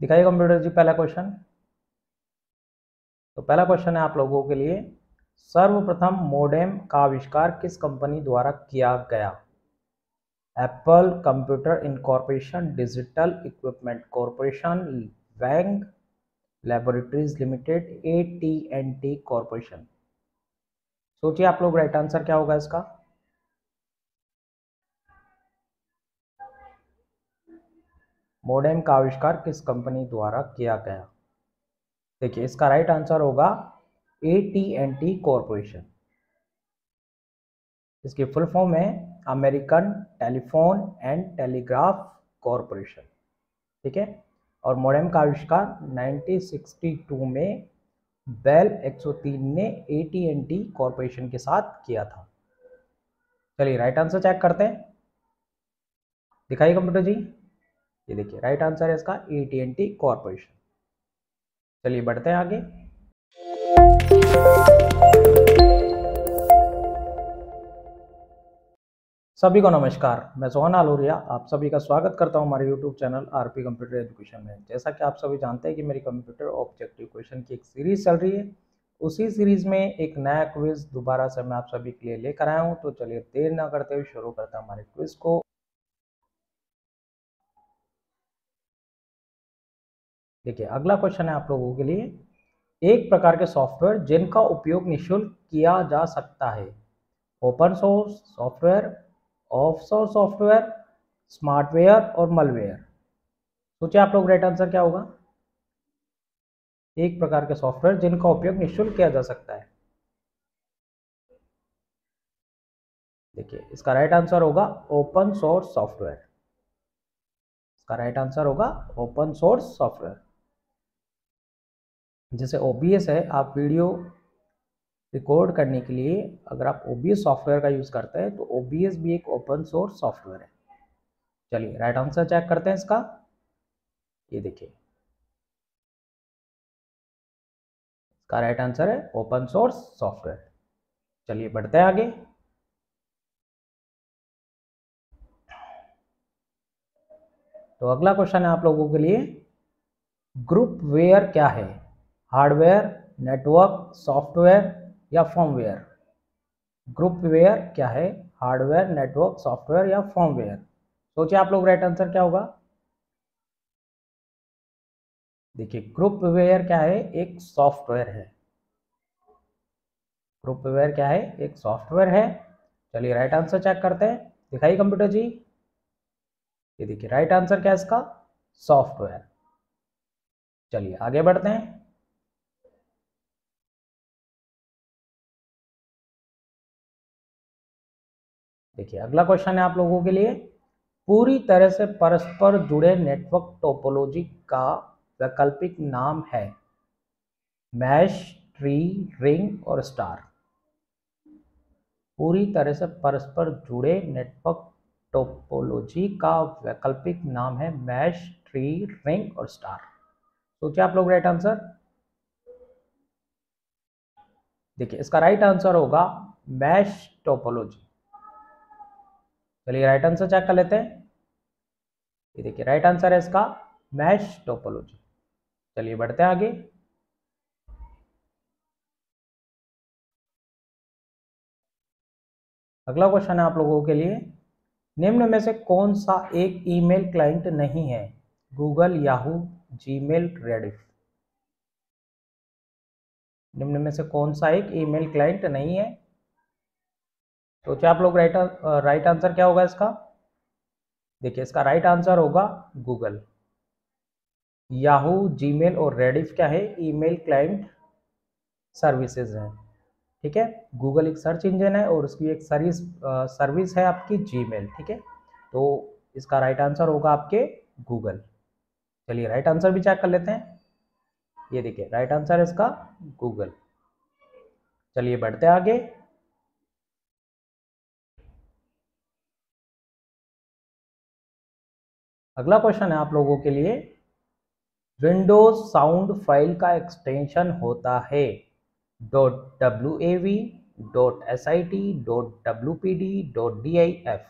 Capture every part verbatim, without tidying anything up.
दिखाइए कंप्यूटर जी पहला क्वेश्चन। तो पहला क्वेश्चन है आप लोगों के लिए, सर्वप्रथम मोडेम का आविष्कार किस कंपनी द्वारा किया गया? Apple, computer incorporation, digital equipment corporation, Wang laboratories limited, A T and T corporation. सोचिए आप लोग राइट आंसर क्या होगा इसका। मोडेम का आविष्कार किस कंपनी द्वारा किया गया? देखिए इसका राइट आंसर होगा A T and T corporation. इसकी फुल फॉर्म है American telephone and telegraph corporation, ठीक है। और मोडेम का आविष्कार नाइनटीन सिक्सटी टू में बेल एक सौ तीन ने A T and T corporation के साथ किया था। चलिए राइट आंसर चेक करते हैं। दिखाइए कंप्यूटर जी, ये देखिए राइट आंसर है इसका A T and T corporation. चलिए बढ़ते हैं आगे। सभी को नमस्कार, मैं सोहन आलोरिया आप सभी का स्वागत करता हूं हमारे YouTube channel RP computer education में। जैसा कि आप सभी जानते हैं कि मेरी कंप्यूटर ऑब्जेक्टिव क्वेश्चन की एक सीरीज चल रही है, उसी सीरीज में एक नया क्विज दोबारा से मैं आप सभी के लिए लेकर आया हूं। तो चलिए देर ना करते हुए शुरू करते हैं हमारे क्विज को। देखिए अगला क्वेश्चन है आप लोगों के लिए, एक प्रकार के सॉफ्टवेयर जिनका उपयोग निःशुल्क किया जा सकता है। Open source software, off source software, smartware और मलवेयर। सोचिए आप लोग राइट आंसर क्या होगा। एक प्रकार के सॉफ्टवेयर जिनका उपयोग निःशुल्क किया जा सकता है। देखिए इसका राइट आंसर होगा ओपन सोर्स सॉफ्टवेयर। इसका राइट आंसर होगा ओपन सोर्स सॉफ्टवेयर। जैसे ओ बी एस है, आप वीडियो रिकॉर्ड करने के लिए अगर आप ओ बी एस सॉफ्टवेयर का यूज़ करते हैं तो ओ बी एस भी एक ओपन सोर्स सॉफ्टवेयर है। चलिए राइट आंसर चेक करते हैं इसका। ये देखिए इसका राइट आंसर है ओपन सोर्स सॉफ्टवेयर। चलिए बढ़ते हैं आगे। तो अगला क्वेश्चन है आप लोगों के लिए, ग्रुपवेयर क्या है? हार्डवेयर, नेटवर्क, सॉफ्टवेयर या फर्मवेयर। ग्रुपवेयर क्या है? हार्डवेयर, नेटवर्क, सॉफ्टवेयर या फर्मवेयर। सोचिए आप लोग राइट आंसर क्या होगा। देखिए ग्रुपवेयर क्या है? एक सॉफ्टवेयर है। ग्रुपवेयर क्या है? एक सॉफ्टवेयर है। चलिए राइट आंसर चेक करते हैं। दिखाइए कंप्यूटर जी, ये देखिए राइट आंसर क्या है इसका? सॉफ्टवेयर। चलिए आगे बढ़ते हैं। देखिए अगला क्वेश्चन है आप लोगों के लिए, पूरी तरह से परस्पर जुड़े नेटवर्क टोपोलॉजी का वैकल्पिक नाम है। मैश, ट्री, रिंग और स्टार। पूरी तरह से परस्पर जुड़े नेटवर्क टोपोलॉजी का वैकल्पिक नाम है मैश, ट्री, रिंग और स्टार। सोचिए आप लोग राइट आंसर। देखिए इसका राइट आंसर होगा मैश टोपोलॉजी। चलिए राइट आंसर चेक कर लेते हैं। ये देखिए राइट आंसर है इसका मैश टोपोलॉजी। चलिए बढ़ते हैं आगे। अगला क्वेश्चन है आप लोगों के लिए, निम्न में से कौन सा एक ईमेल क्लाइंट नहीं है? Google, Yahoo, Gmail, Rediff. निम्न में से कौन सा एक ईमेल क्लाइंट नहीं है? तो क्या आप लोग राइट राइट आंसर क्या होगा इसका? देखिए इसका राइट आंसर होगा गूगल। याहू, जीमेल और रेडिफ क्या है? ईमेल क्लाइंट सर्विसेज हैं, ठीक है। गूगल एक सर्च इंजन है और उसकी एक सर्विस आ, सर्विस है आपकी जीमेल, ठीक है। तो इसका राइट आंसर होगा आपके गूगल। चलिए राइट आंसर भी चेक कर लेते हैं। ये देखिए राइट आंसर है इसका गूगल। चलिए बढ़ते हैं आगे। अगला क्वेश्चन है आप लोगों के लिए, विंडोज साउंड फाइल का एक्सटेंशन होता है। Dot W A V, dot S I T, dot W P D, dot D I F.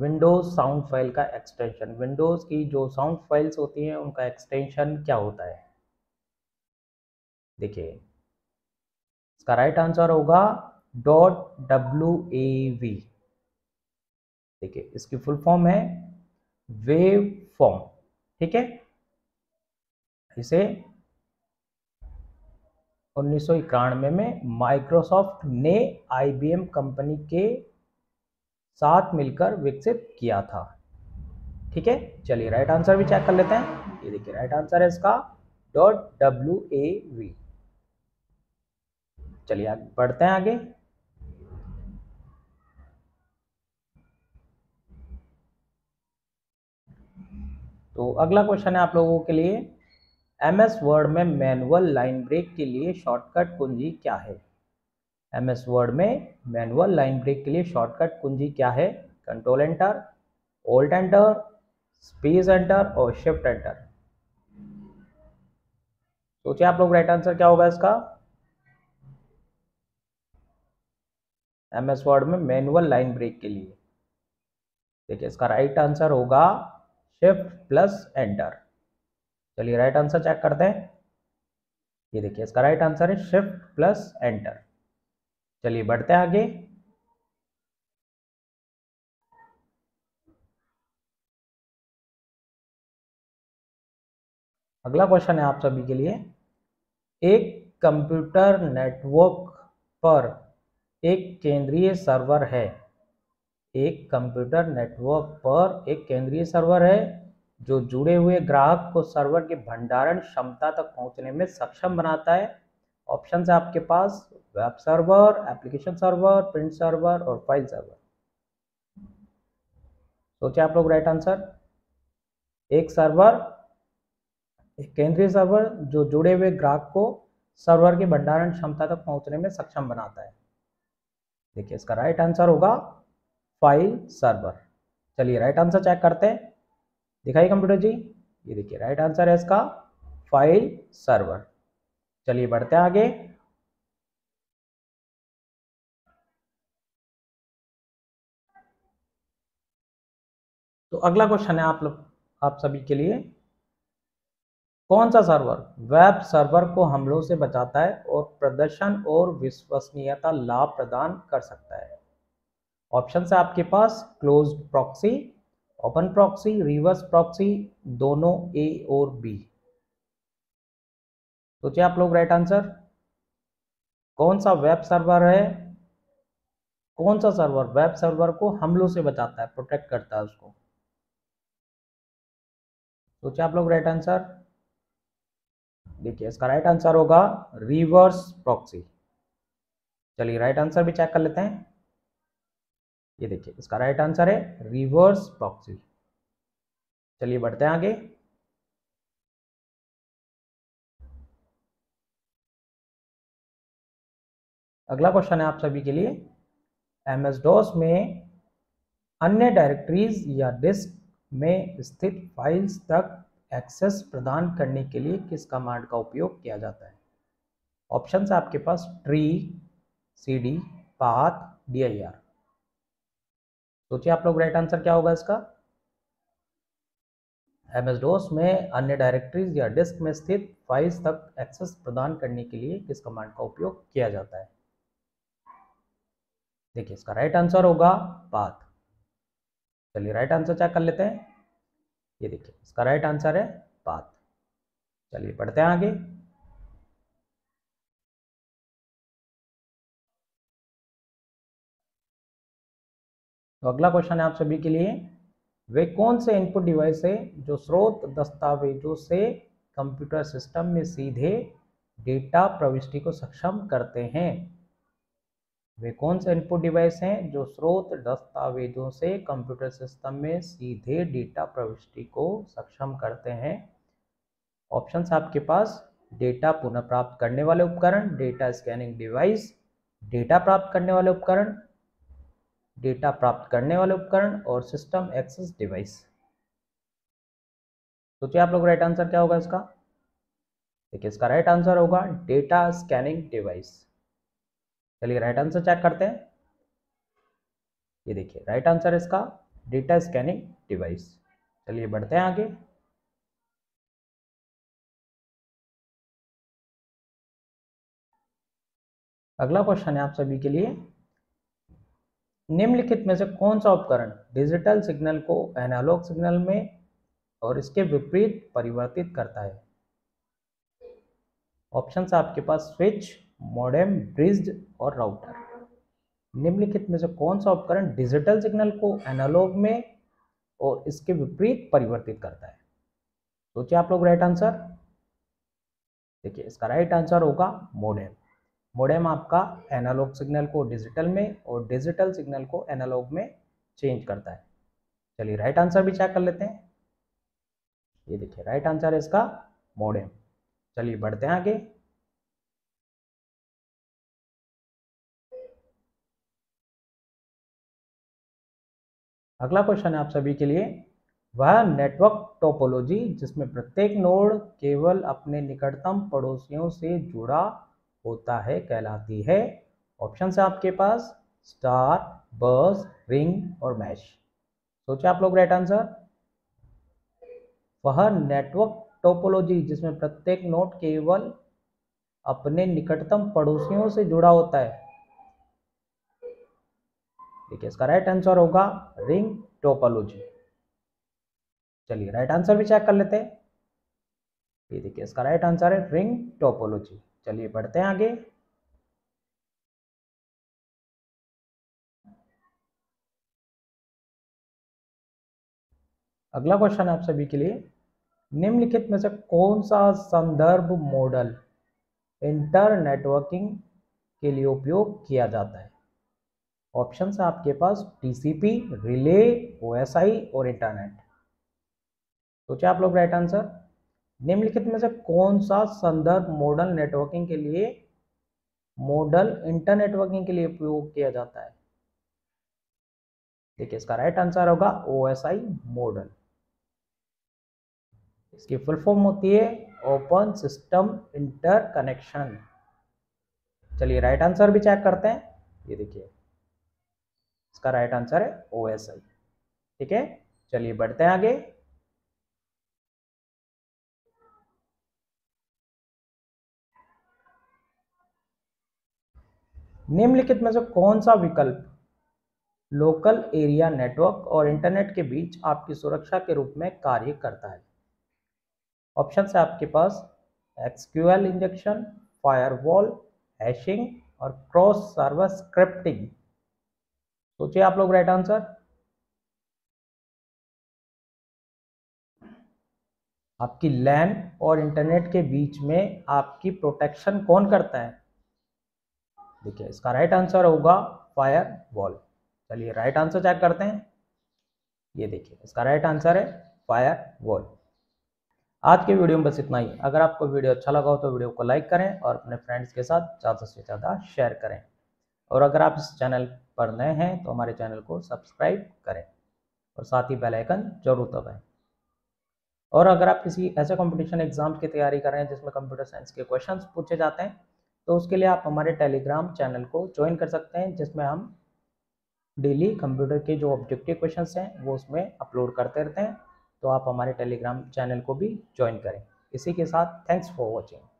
Windows sound file का एक्सटेंशन। विंडोज की जो साउंड फाइल्स होती हैं उनका एक्सटेंशन क्या होता है? देखिए इसका राइट आंसर होगा डॉट डब्ल्यू ए वी। देखिए इसकी फुल फॉर्म है वेव फॉर्म, ठीक है। इसे उन्नीस सौ इक्यानवे में माइक्रोसॉफ्ट ने आईबीएम कंपनी के साथ मिलकर विकसित किया था, ठीक है। चलिए राइट आंसर भी चेक कर लेते हैं। ये देखिए राइट आंसर है इसका डॉट डब्ल्यू ए वी। चलिए आगे बढ़ते हैं। आगे तो अगला क्वेश्चन है आप लोगों के लिए, एम एस वर्ड में मैनुअल लाइन ब्रेक के लिए शॉर्टकट कुंजी क्या है? एम एस वर्ड में मैनुअल लाइन ब्रेक के लिए शॉर्टकट कुंजी क्या है? Control enter, alt enter, space enter और शिफ्ट एंटर। सोचिए आप लोग राइट आंसर क्या होगा इसका। एम एस वर्ड में मैनुअल लाइन ब्रेक के लिए देखिए इसका राइट आंसर होगा शिफ्ट प्लस एंटर। चलिए राइट आंसर चेक करते हैं। ये देखिए इसका राइट आंसर है शिफ्ट प्लस एंटर। चलिए बढ़ते हैं आगे। अगला क्वेश्चन है आप सभी के लिए, एक कंप्यूटर नेटवर्क पर एक केंद्रीय सर्वर है। एक कंप्यूटर नेटवर्क पर एक केंद्रीय सर्वर है जो जुड़े हुए ग्राहक को सर्वर के भंडारण क्षमता तक पहुंचने में सक्षम बनाता है। ऑप्शन है आपके पास web server, application server, print server और फाइल सर्वर। सोचिए आप लोग राइट आंसर। एक सर्वर, एक केंद्रीय सर्वर जो जुड़े हुए ग्राहक को सर्वर के भंडारण क्षमता तक पहुंचने में सक्षम बनाता है। देखिए इसका राइट आंसर होगा फाइल सर्वर। चलिए राइट आंसर चेक करते हैं। दिखाइए कंप्यूटर जी, ये देखिए राइट आंसर है इसका फाइल सर्वर। चलिए बढ़ते हैं आगे। तो अगला क्वेश्चन है आप लोग आप सभी के लिए, कौन सा सर्वर वेब सर्वर को हमलों से बचाता है और प्रदर्शन और विश्वसनीयता लाभ प्रदान कर सकता है? ऑप्शन है आपके पास closed proxy, open proxy, reverse proxy, दोनों ए और बी। सोचिए आप लोग राइट आंसर। कौन सा वेब सर्वर है, कौन सा सर्वर वेब सर्वर को हमलों से बचाता है, प्रोटेक्ट करता है उसको? सोचिए आप लोग राइट आंसर। देखिए इसका राइट आंसर होगा रिवर्स प्रॉक्सी। चलिए राइट आंसर भी चेक कर लेते हैं। ये देखिए इसका राइट आंसर है रिवर्स प्रॉक्सी। चलिए बढ़ते हैं आगे। अगला क्वेश्चन है आप सभी के लिए, एम एस डॉस में अन्य डायरेक्टरीज या डिस्क में स्थित फाइल्स तक एक्सेस प्रदान करने के लिए किस कमांड का उपयोग किया जाता है? ऑप्शंस आपके पास ट्री, सीडी, पाथ, डीआईआर। सोचिए आप लोग राइट आंसर क्या होगा इसका। एम एस डॉस में अन्य डायरेक्टरीज या डिस्क में स्थित फाइल्स तक एक्सेस प्रदान करने के लिए किस कमांड का उपयोग किया जाता है? देखिए इसका राइट आंसर होगा पाथ। चलिए राइट आंसर चेक कर लेते हैं। ये देखिए इसका राइट आंसर है पाथ। चलिए पढ़ते हैं आगे। तो अगला क्वेश्चन है आप सभी के लिए, वे कौन से इनपुट डिवाइस है जो स्रोत दस्तावेजों से कंप्यूटर सिस्टम में सीधे डेटा प्रविष्टि को सक्षम करते हैं? वे कौन से इनपुट डिवाइस हैं जो स्रोत दस्तावेजों से कंप्यूटर सिस्टम में सीधे डेटा प्रविष्टि को सक्षम करते हैं? ऑप्शंस आपके पास डेटा पुनः प्राप्त करने वाले उपकरण, डेटा स्कैनिंग डिवाइस, डेटा प्राप्त करने वाले उपकरण, डेटा प्राप्त करने वाले उपकरण और सिस्टम एक्सेस डिवाइस। सोचिए आप लोग राइट आंसर क्या होगा इसका। देखिए इसका राइट आंसर होगा डेटा स्कैनिंग डिवाइस। चलिए राइट आंसर चेक करते हैं। ये देखिए राइट आंसर इसका डेटा स्कैनिंग डिवाइस। चलिए बढ़ते हैं आगे। अगला क्वेश्चन है आप सभी के लिए, निम्नलिखित में से कौन सा उपकरण डिजिटल सिग्नल को एनालॉग सिग्नल में और इसके विपरीत परिवर्तित करता है? ऑप्शंस आपके पास स्विच, मॉडेम, ब्रिज और राउटर। निम्नलिखित में से कौन सा उपकरण डिजिटल सिग्नल को एनालॉग में और इसके विपरीत परिवर्तित करता है? सोचिए आप लोग राइट आंसर। देखिए इसका राइट आंसर होगा मॉडेम। मॉडेम आपका एनालॉग सिग्नल को डिजिटल में और डिजिटल सिग्नल को एनालॉग में चेंज करता है। चलिए राइट आंसर भी चेक कर लेते हैं। ये देखिए राइट आंसर है इसका मॉडेम। चलिए बढ़ते हैं आगे। अगला क्वेश्चन है आप सभी के लिए, वह नेटवर्क टोपोलॉजी जिसमें प्रत्येक नोड केवल अपने निकटतम पड़ोसियों से जुड़ा होता है कहलाती है? ऑप्शन है आपके पास स्टार, बस, रिंग और मैश। सोचिए आप लोग राइट आंसर। वह नेटवर्क टोपोलॉजी जिसमें प्रत्येक नोड केवल अपने निकटतम पड़ोसियों से जुड़ा होता है। देखिए इसका राइट आंसर होगा रिंग टोपोलॉजी। चलिए राइट आंसर भी चेक कर लेते हैं। ये देखिए इसका राइट आंसर है रिंग टोपोलॉजी। चलिए बढ़ते हैं आगे। अगला क्वेश्चन आप सभी के लिए, निम्नलिखित में से कौन सा संदर्भ मॉडल इंटरनेटवर्किंग के लिए उपयोग किया जाता है? ऑप्शंस आपके पास टीसीपी, रिले, ओएसआई और इंटरनेट। सोचिए आप लोग राइट आंसर। निम्नलिखित में से कौन सा संदर्भ मॉडल नेटवर्किंग के लिए मॉडल इंटरनेटवर्किंग के लिए उपयोग किया जाता है? देखिए इसका राइट आंसर होगा ओएसआई मॉडल। इसकी फुल फॉर्म होती है ओपन सिस्टम इंटरकनेक्शन। चलिए राइट आंसर भी चेक करते हैं। ये देखिए इसका राइट आंसर है ओएसआई। ठीक है चलिए बढ़ते हैं आगे। निम्नलिखित में से कौन सा विकल्प लोकल एरिया नेटवर्क और इंटरनेट के बीच आपकी सुरक्षा के रूप में कार्य करता है? ऑप्शन है आपके पास एक्सक्यूएल इंजेक्शन, फायरवॉल, हैशिंग और क्रॉस सर्वर स्क्रिप्टिंग। सोचिए आप लोग राइट आंसर। आपकी लैन और इंटरनेट के बीच में आपकी प्रोटेक्शन कौन करता है? देखिए इसका राइट आंसर होगा फायरवॉल। चलिए राइट आंसर चेक करते हैं। ये देखिए इसका राइट आंसर है फायरवॉल। आज के वीडियो में बस इतना ही। अगर आपको वीडियो अच्छा लगा हो तो वीडियो को लाइक करें और अपने फ्रेंड्स के साथ ज़्यादा से ज़्यादा शेयर करें, और अगर आप इस चैनल पर नए हैं तो हमारे चैनल को सब्सक्राइब करें और साथ ही बेल आइकन जरूर दबाएं। और अगर आप किसी ऐसे कॉम्पिटिशन एग्जाम की तैयारी कर रहे हैं जिसमें कंप्यूटर साइंस के क्वेश्चन पूछे जाते हैं तो उसके लिए आप हमारे टेलीग्राम चैनल को ज्वाइन कर सकते हैं, जिसमें हम डेली कंप्यूटर के जो ऑब्जेक्टिव क्वेश्चंस हैं वो उसमें अपलोड करते रहते हैं। तो आप हमारे टेलीग्राम चैनल को भी ज्वाइन करें। इसी के साथ थैंक्स फॉर वॉचिंग।